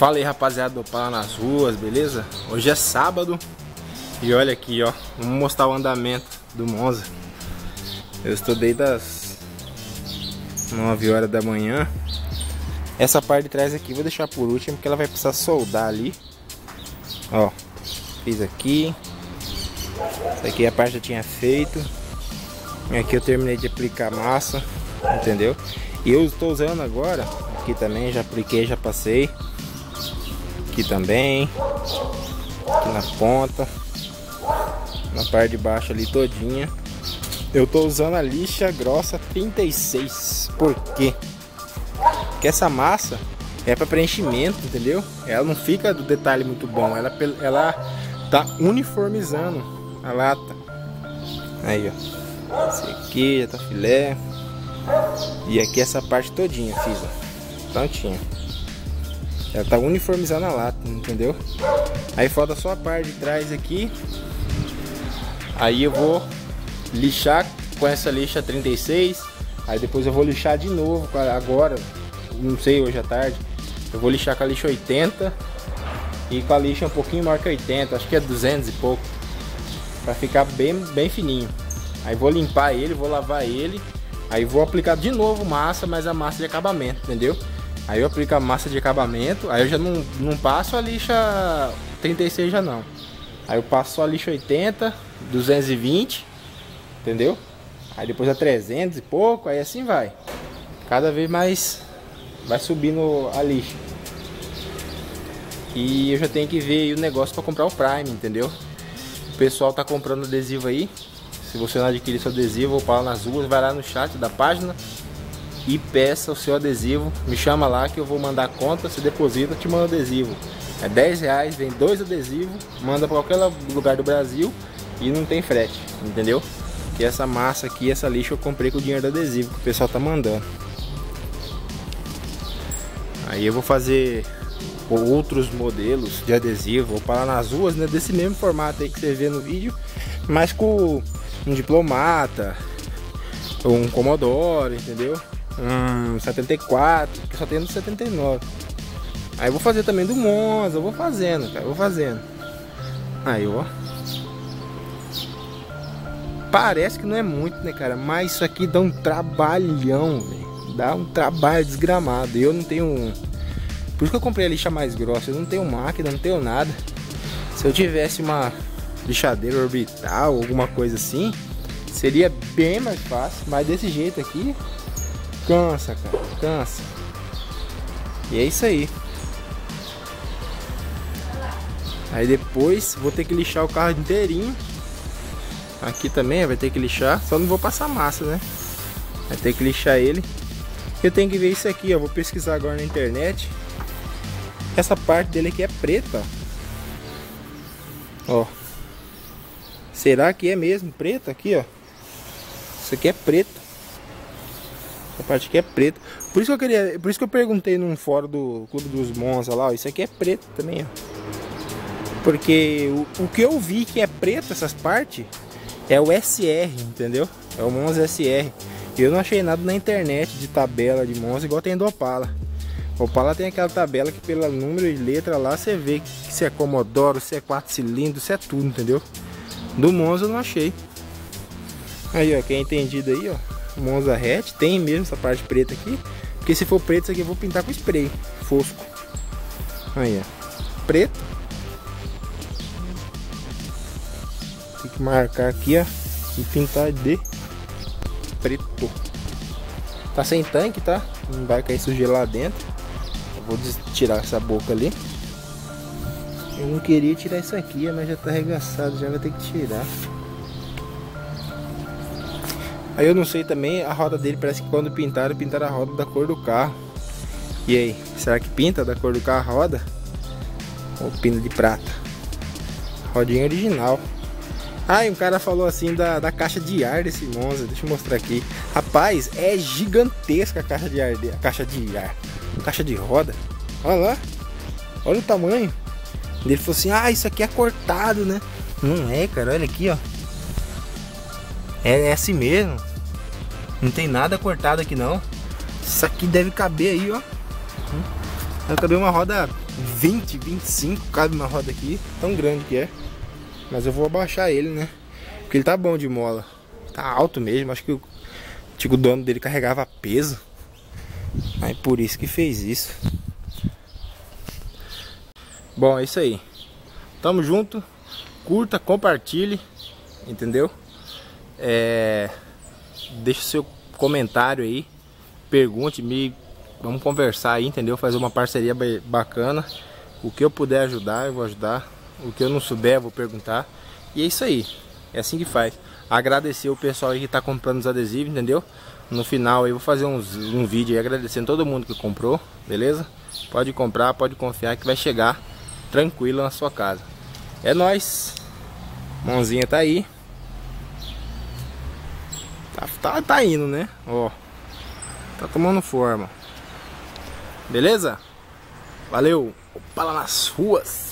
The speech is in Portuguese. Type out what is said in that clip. Fala aí, rapaziada do Opala nas ruas, beleza? Hoje é sábado e olha aqui, ó, vamos mostrar o andamento do Monza. Eu estudei das 9 horas da manhã. Essa parte de trás aqui vou deixar por último, porque ela vai precisar soldar ali. Ó, fiz aqui. Essa aqui a parte eu tinha feito. Aqui eu terminei de aplicar massa, entendeu? E eu estou usando agora, aqui também já apliquei, já passei. Aqui também, aqui na ponta, na parte de baixo ali todinha. Eu tô usando a lixa grossa 36, por quê? Porque essa massa é para preenchimento, entendeu? Ela não fica do detalhe muito bom, ela tá uniformizando a lata. Aí ó, esse aqui já tá filé. E aqui essa parte todinha fiz, ó, tantinho. Ela tá uniformizando a lata, entendeu? Aí falta só a parte de trás aqui. Aí eu vou lixar com essa lixa 36. Aí depois eu vou lixar de novo agora, não sei, hoje à tarde. Eu vou lixar com a lixa 80. E com a lixa um pouquinho maior que 80, acho que é 200 e pouco. Pra ficar bem fininho. Aí vou limpar ele, vou lavar ele. Aí vou aplicar de novo massa, mas a massa de acabamento, entendeu? Aí eu aplico a massa de acabamento, aí eu já não passo a lixa 36 já não. Aí eu passo só a lixa 80, 220, entendeu? Aí depois a 300 e pouco, aí assim vai. Cada vez mais vai subindo a lixa. E eu já tenho que ver aí o negócio para comprar o Prime, entendeu? O pessoal tá comprando adesivo aí. Se você não adquirir seu adesivo, ou falar nas ruas, vai lá no chat da página e peça o seu adesivo, me chama lá que eu vou mandar a conta, você deposita, te manda adesivo. É 10 reais, vem 2 adesivos, manda para qualquer lugar do Brasil e não tem frete, entendeu? E essa massa aqui, essa lixa eu comprei com o dinheiro do adesivo que o pessoal tá mandando. Aí eu vou fazer outros modelos de adesivo, vou falar nas ruas, né, desse mesmo formato aí que você vê no vídeo, mas com um diplomata, um Comodoro, entendeu? 74, que só tem no 79. Aí eu vou fazer também do Monza, eu vou fazendo, cara, eu vou fazendo. Aí, ó. Parece que não é muito, né, cara? Mas isso aqui dá um trabalhão, velho. Dá um trabalho desgramado. E eu não tenho... Por isso que eu comprei a lixa mais grossa. Eu não tenho máquina, não tenho nada. Se eu tivesse uma lixadeira orbital, alguma coisa assim, seria bem mais fácil. Mas desse jeito aqui... Cansa, cara, cansa. E é isso aí. Aí depois vou ter que lixar o carro inteirinho. Aqui também vai ter que lixar. Só não vou passar massa, né? Vai ter que lixar ele. Eu tenho que ver isso aqui, ó. Vou pesquisar agora na internet. Essa parte dele aqui é preta. Ó. Será que é mesmo preta aqui, ó? Isso aqui é preto. A parte aqui é preta, por isso que eu queria, por isso que eu perguntei num fórum do Clube dos Monza lá, ó, isso aqui é preto também, ó. Porque o que eu vi que é preto essas partes é o SR, entendeu? É o Monza SR. Eu não achei nada na internet de tabela de Monza igual tem do Opala. O Opala tem aquela tabela que pelo número e letra lá você vê que se é Comodoro, se é 4 cilindros, se é tudo, entendeu? Do Monza eu não achei. Aí, ó, quem é entendido aí, ó. Monza hatch, tem mesmo essa parte preta aqui. Porque se for preto, isso aqui eu vou pintar com spray fosco. Aí, ó. Preto. Tem que marcar aqui, ó. E pintar de preto. Tá sem tanque, tá? Não vai cair sujeira lá dentro. Eu vou tirar essa boca ali. Eu não queria tirar isso aqui, mas já tá arregaçado. Já vai ter que tirar. Aí eu não sei também, a roda dele parece que quando pintaram a roda da cor do carro. E aí, será que pinta da cor do carro a roda? Ou pinta de prata? Rodinha original. Ah, e um cara falou assim da caixa de ar desse Monza, deixa eu mostrar aqui. Rapaz, é gigantesca a caixa de ar, caixa de roda. Olha lá, olha o tamanho. Ele falou assim, ah, isso aqui é cortado, né? Não é, cara, olha aqui, ó. É assim mesmo. Não tem nada cortado aqui não. Isso aqui deve caber aí, ó. Eu acabei uma roda 20, 25, cabe uma roda aqui, tão grande que é. Mas eu vou abaixar ele, né? Porque ele tá bom de mola. Tá alto mesmo, acho que o antigo dono dele carregava peso. Aí por isso que fez isso. Bom, é isso aí. Tamo junto. Curta, compartilhe, entendeu? Deixa o seu comentário aí. Pergunte-me. Vamos conversar aí, entendeu? Fazer uma parceria bacana. O que eu puder ajudar, eu vou ajudar. O que eu não souber, eu vou perguntar. E é isso aí. É assim que faz. Agradecer o pessoal aí que tá comprando os adesivos, entendeu? No final eu vou fazer um vídeo aí agradecendo todo mundo que comprou, beleza? Pode comprar, pode confiar que vai chegar tranquilo na sua casa. É nóis. Mãozinha tá aí. Tá indo, né? Ó. Tá tomando forma. Beleza? Valeu! Opala nas ruas!